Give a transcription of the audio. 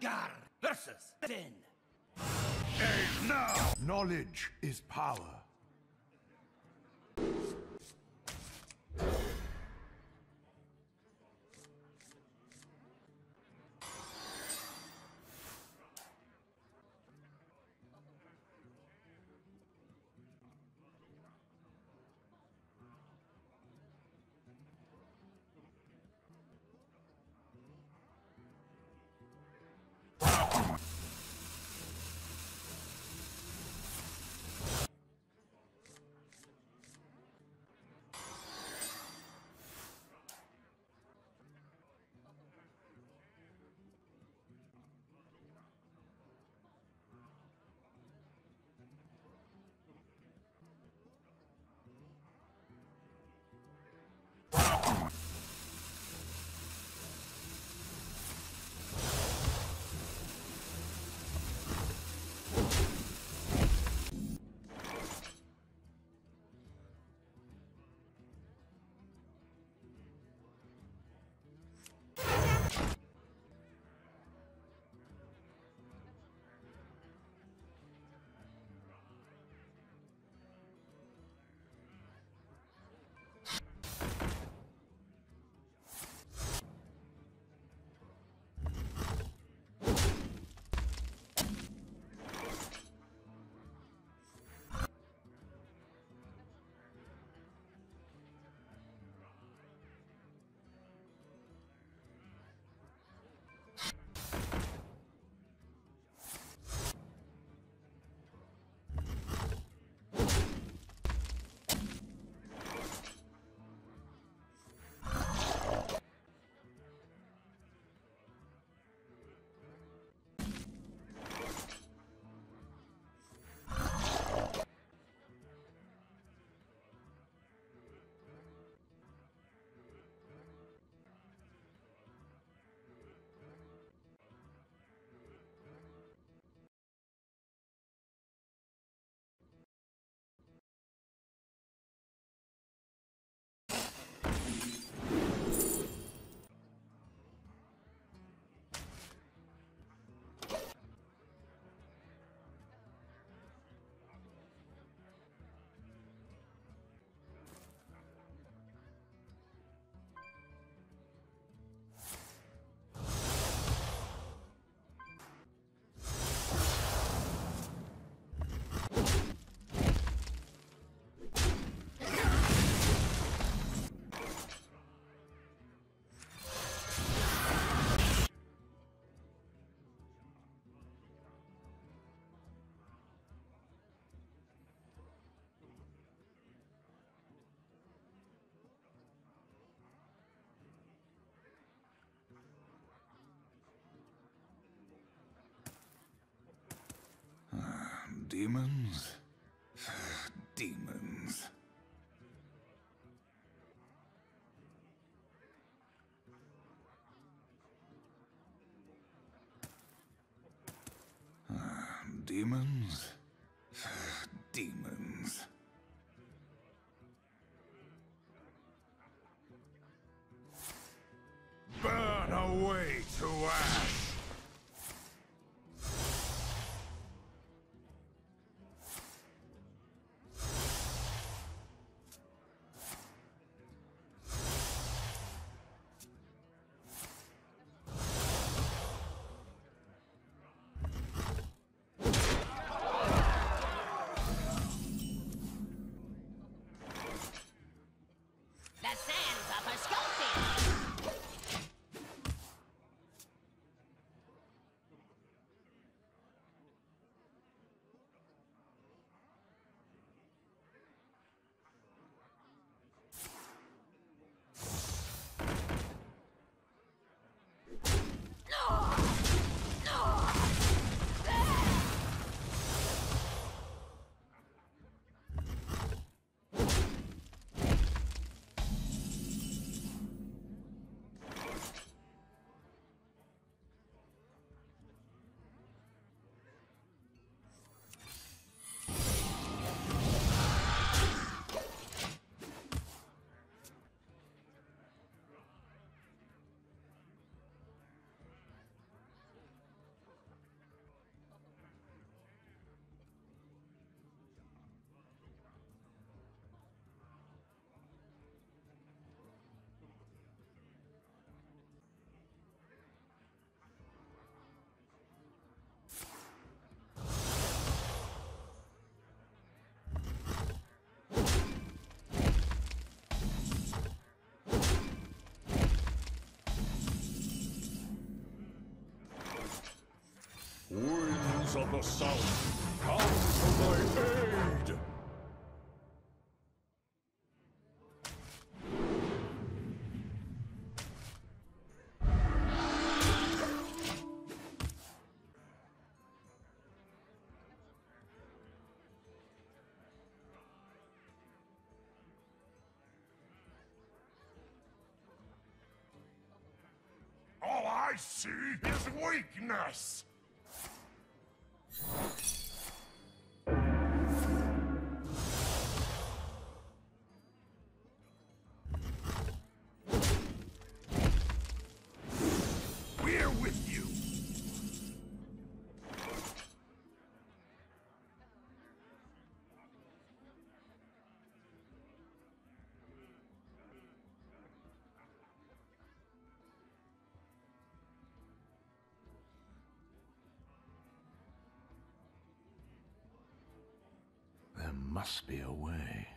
Dengar versus Sin. And now, knowledge is power. Demons? Demons. Demons? Demons. Burn away to ash! of the south, come to my aid! All I see is weakness! We're with you! There must be a way.